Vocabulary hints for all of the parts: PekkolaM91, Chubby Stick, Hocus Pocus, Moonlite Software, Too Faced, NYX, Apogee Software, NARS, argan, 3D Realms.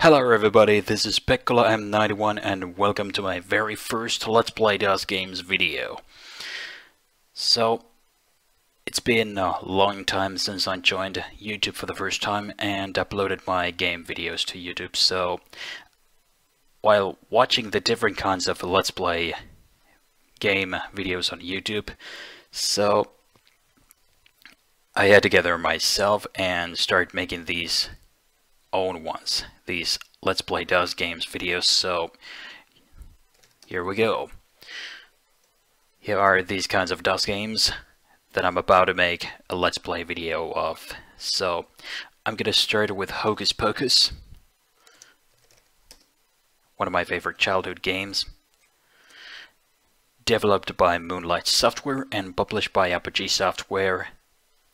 Hello everybody, this is PekkolaM91 and welcome to my very first Let's Play DOS Games video. So, it's been a long time since I joined YouTube for the first time and uploaded my game videos to YouTube, so while watching the different kinds of Let's Play game videos on YouTube, so I had to gather myself and start making these own ones, these Let's Play DOS Games videos. So here we go. Here are these kinds of DOS games that I'm about to make a Let's Play video of. So I'm gonna start with Hocus Pocus, one of my favorite childhood games, developed by Moonlite Software and published by Apogee Software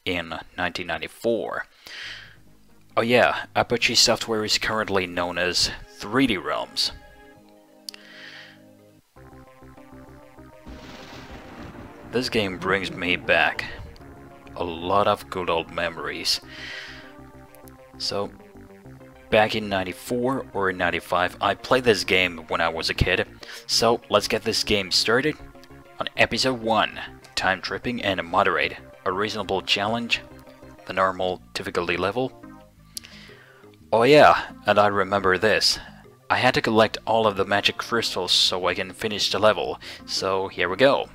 in 1994. Oh yeah, Apogee Software is currently known as 3D Realms. This game brings me back a lot of good old memories. So, back in 94 or in 95, I played this game when I was a kid. So, let's get this game started on episode 1, Time Tripping and Moderate, a reasonable challenge, the normal difficulty level. Oh yeah, and I remember this. I had to collect all of the magic crystals so I can finish the level, so here we go.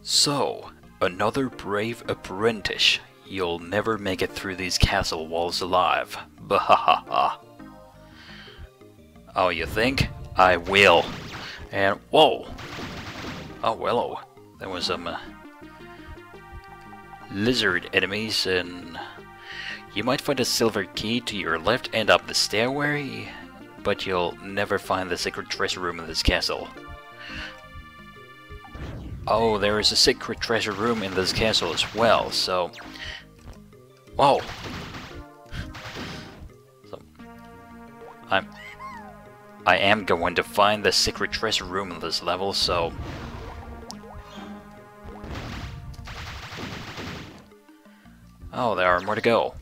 So, another brave apprentice. You'll never make it through these castle walls alive. Bahahaha. Oh, you think? I will. And whoa! Oh, well, there was some lizard enemies and you might find a silver key to your left and up the stairway, but you'll never find the secret treasure room in this castle. Oh, there is a secret treasure room in this castle as well, so... Whoa! So, I am going to find the secret treasure room in this level, so... Oh, there are more to go.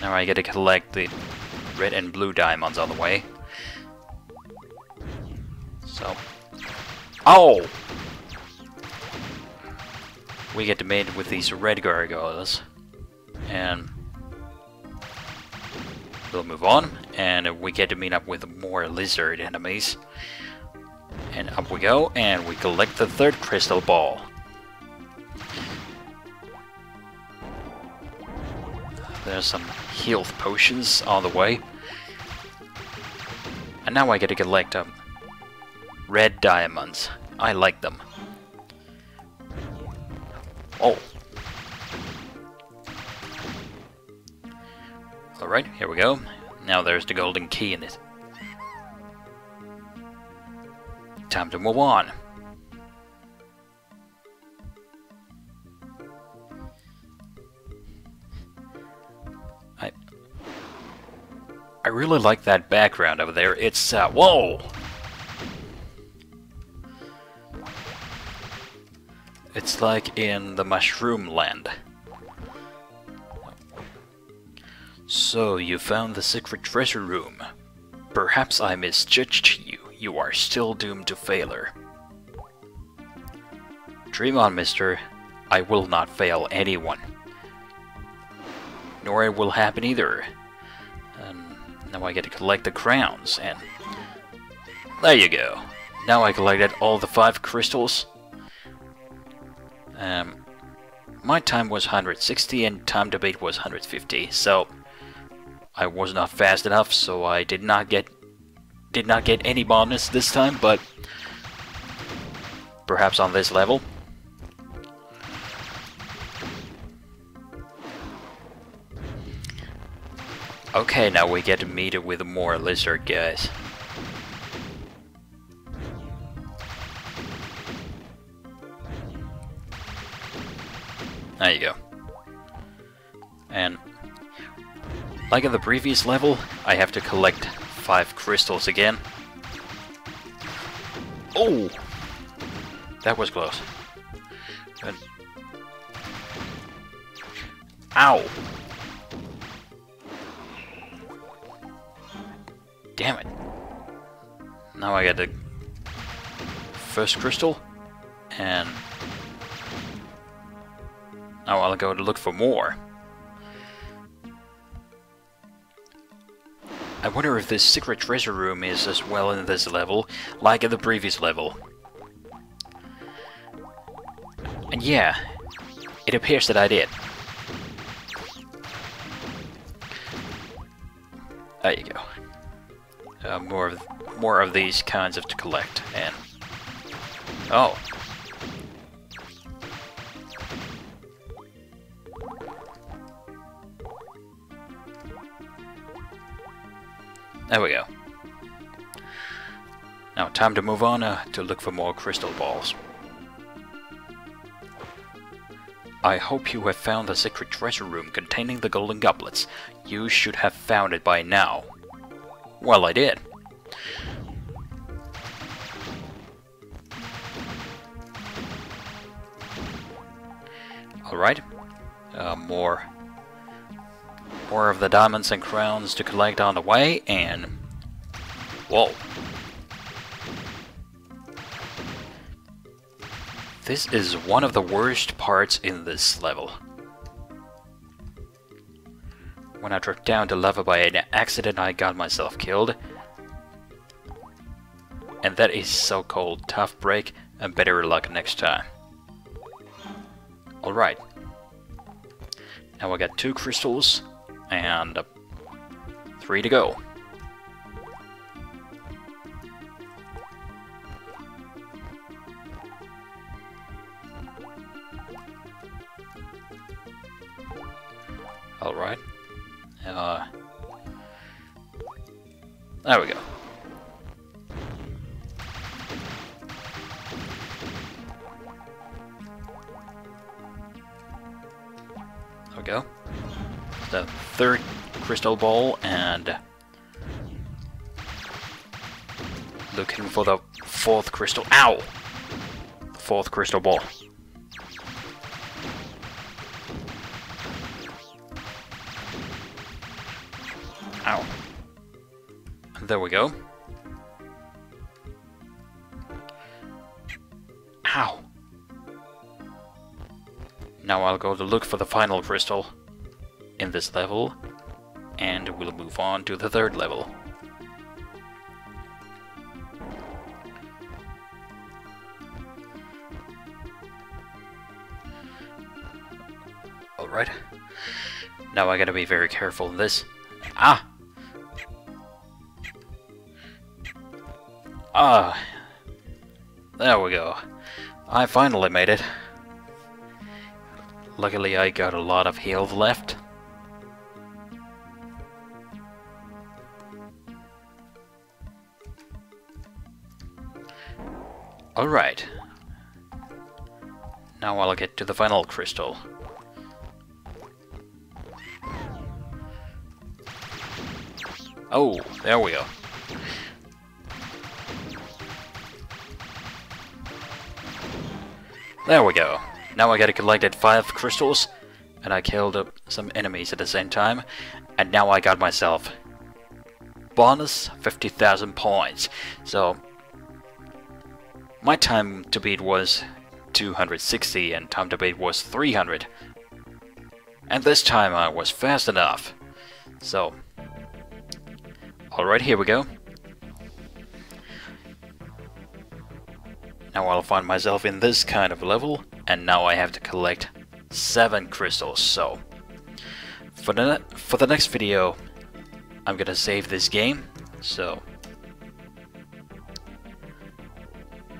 Now I gotta collect the red and blue diamonds on the way. So... Oh! We get to mate with these red gargoyles. And... we'll move on, and we get to meet up with more lizard enemies. And up we go, and we collect the third crystal ball. There's some health potions on the way. And now I get to collect red diamonds. I like them. Oh. Alright, here we go. Now there's the golden key in it. Time to move on. I really like that background over there. It's, whoa! It's like in the Mushroom Land. So, you found the secret treasure room. Perhaps I misjudged you. You are still doomed to failure. Dream on, mister. I will not fail anyone. Nor it will happen either. Now I get to collect the crowns, and there you go. Now I collected all the 5 crystals. My time was 160 and time to beat was 150, so I was not fast enough, so I did not get any bonus this time, but perhaps on this level. Okay, now we get to meet it with more lizard guys. There you go. And like in the previous level, I have to collect 5 crystals again. Oh! That was close. Good. Ow! Damn it. Now I get the first crystal, and now I'll go to look for more. I wonder if this secret treasure room is as well in this level, like in the previous level. And yeah, it appears that I did. There you go. More of these kinds of to collect, and oh, there we go. Now time to move on to look for more crystal balls. I hope you have found the secret treasure room containing the golden goblets. You should have found it by now. Well, I did. Alright, more of the diamonds and crowns to collect on the way, and whoa. This is one of the worst parts in this level. When I dropped down to lava by an accident, I got myself killed. And that is so-called tough break, and better luck next time. Alright. Now I got 2 crystals, and 3 to go. Alright. There we go. There we go. The 3rd crystal ball, and looking for the 4th crystal. Ow! The 4th crystal ball. Ow. There we go. Ow. Now I'll go to look for the final crystal in this level, and we'll move on to the 3rd level. Alright. Now I gotta be very careful in this. Ah! Ah! There we go. I finally made it. Luckily I got a lot of health left. Alright. Now I'll get to the final crystal. Oh, there we go. There we go. Now I gotta collect 5 crystals, and I killed some enemies at the same time, and now I got myself bonus 50,000 points. So my time to beat was 260, and time to beat was 300. And this time I was fast enough. So alright, here we go. Now I'll find myself in this kind of level, and now I have to collect 7 crystals, so for the next video I'm gonna save this game, so